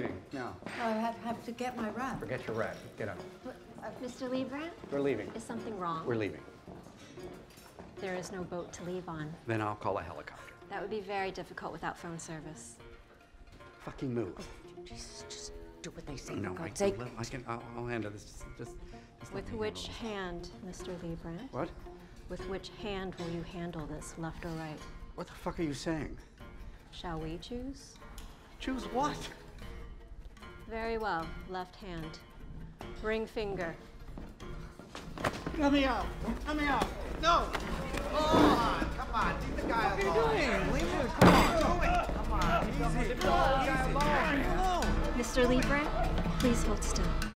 leaving now. Oh, I have to get my rug. Forget your rug. Get up. Mr. Liebrandt? We're leaving. Is something wrong? We're leaving. There is no boat to leave on. Then I'll call a helicopter. That would be very difficult without phone service. Fucking move. Oh, Jesus, just do what they say. No, for God's sake. I'll handle this. Just with which hand, Mr. Liebrandt? What? With which hand will you handle this, left or right? What the fuck are you saying? Shall we choose? Choose what? Very well, left hand. Ring finger. Let me out! Let me out! No! Oh, come on, leave the guy alone. What are you doing? Leave him. Come on, do it. Come on, easy. Leave the guy alone. Mr. Liebrandt, please hold still.